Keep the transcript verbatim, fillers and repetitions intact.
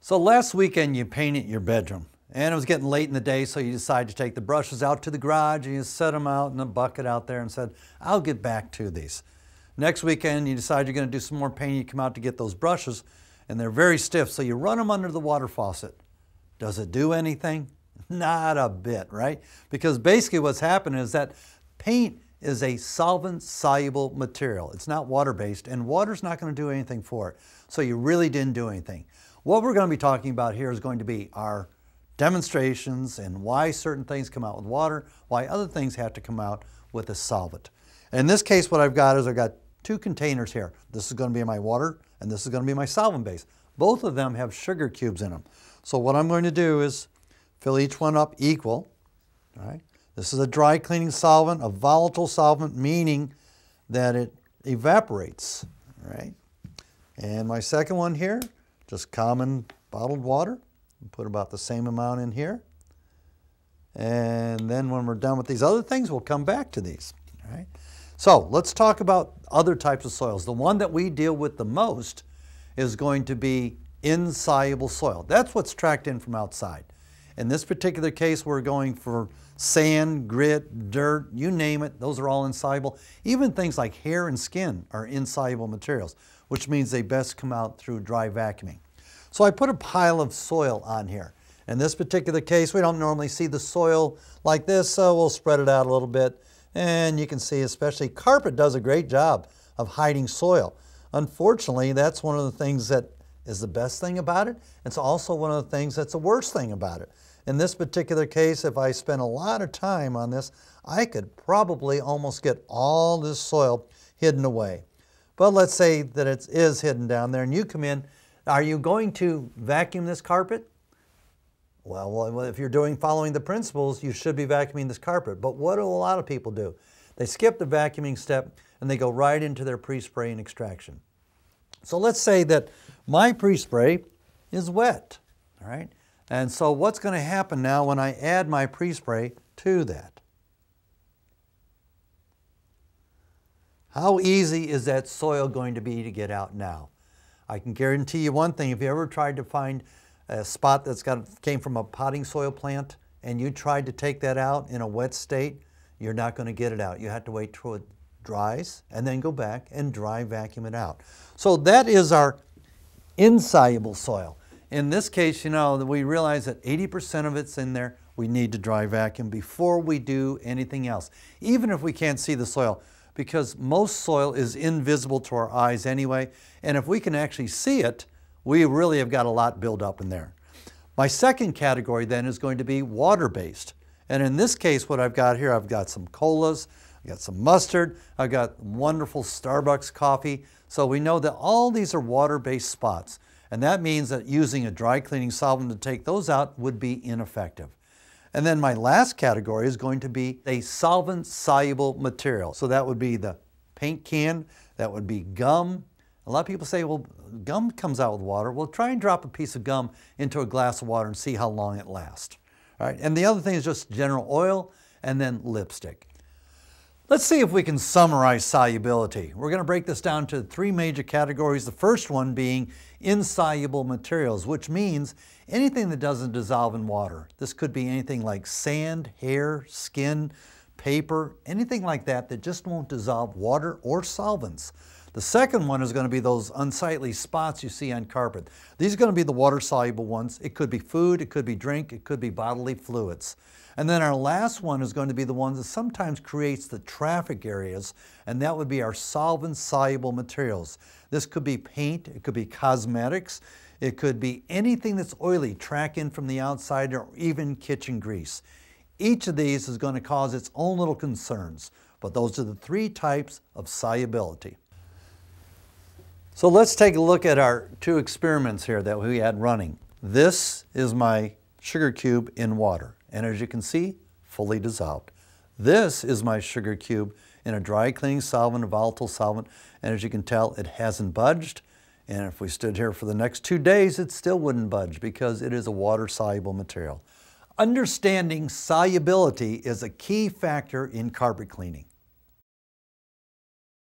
So last weekend you painted your bedroom, and it was getting late in the day, so you decided to take the brushes out to the garage and you set them out in a bucket out there and said, I'll get back to these. Next weekend you decide you're going to do some more painting, you come out to get those brushes, and they're very stiff, so you run them under the water faucet. Does it do anything? Not a bit, right? Because basically what's happening is that paint is a solvent-soluble material. It's not water-based, and water's not going to do anything for it, so you really didn't do anything. What we're going to be talking about here is going to be our demonstrations and why certain things come out with water, why other things have to come out with a solvent. In this case, what I've got is I've got two containers here. This is going to be my water, and this is going to be my solvent base. Both of them have sugar cubes in them. So what I'm going to do is fill each one up equal. All right? This is a dry cleaning solvent, a volatile solvent, meaning that it evaporates. All right? And my second one here, just common bottled water. Put about the same amount in here. And then when we're done with these other things, we'll come back to these. All right? So let's talk about other types of soils. The one that we deal with the most is going to be insoluble soil. That's what's tracked in from outside. In this particular case, we're going for sand, grit, dirt, you name it. Those are all insoluble. Even things like hair and skin are insoluble materials, which means they best come out through dry vacuuming. So I put a pile of soil on here. In this particular case, we don't normally see the soil like this, so we'll spread it out a little bit. And you can see, especially carpet does a great job of hiding soil. Unfortunately, that's one of the things that is the best thing about it. It's also one of the things that's the worst thing about it. In this particular case, if I spent a lot of time on this, I could probably almost get all this soil hidden away. But let's say that it is hidden down there and you come in. Are you going to vacuum this carpet? Well, if you're doing following the principles, you should be vacuuming this carpet. But what do a lot of people do? They skip the vacuuming step and they go right into their pre-spray and extraction. So let's say that my pre-spray is wet, all right? And so what's going to happen now when I add my pre-spray to that? How easy is that soil going to be to get out now? I can guarantee you one thing, if you ever tried to find a spot that's got, came from a potting soil plant and you tried to take that out in a wet state, you're not going to get it out. You have to wait till it dries and then go back and dry vacuum it out. So that is our insoluble soil. In this case, you know, we realize that eighty percent of it's in there. We need to dry vacuum before we do anything else, even if we can't see the soil, because most soil is invisible to our eyes anyway. And if we can actually see it, we really have got a lot built up in there. My second category then is going to be water-based. And in this case, what I've got here, I've got some colas, I've got some mustard, I've got wonderful Starbucks coffee. So we know that all these are water-based spots. And that means that using a dry cleaning solvent to take those out would be ineffective. And then my last category is going to be a solvent-soluble material. So that would be the paint can, that would be gum. A lot of people say, well, gum comes out with water. Well, try and drop a piece of gum into a glass of water and see how long it lasts. All right. And the other thing is just general oil and then lipstick. Let's see if we can summarize solubility. We're going to break this down to three major categories, the first one being insoluble materials, which means anything that doesn't dissolve in water. This could be anything like sand, hair, skin, paper, anything like that that just won't dissolve water or solvents. The second one is going to be those unsightly spots you see on carpet. These are going to be the water-soluble ones. It could be food, it could be drink, it could be bodily fluids. And then our last one is going to be the one that sometimes creates the traffic areas, and that would be our solvent-soluble materials. This could be paint, it could be cosmetics, it could be anything that's oily, track in from the outside, or even kitchen grease. Each of these is going to cause its own little concerns, but those are the three types of solubility. So let's take a look at our two experiments here that we had running. This is my sugar cube in water. And as you can see, fully dissolved. This is my sugar cube in a dry cleaning solvent, a volatile solvent, and as you can tell, it hasn't budged. And if we stood here for the next two days, it still wouldn't budge because it is a water-soluble material. Understanding solubility is a key factor in carpet cleaning.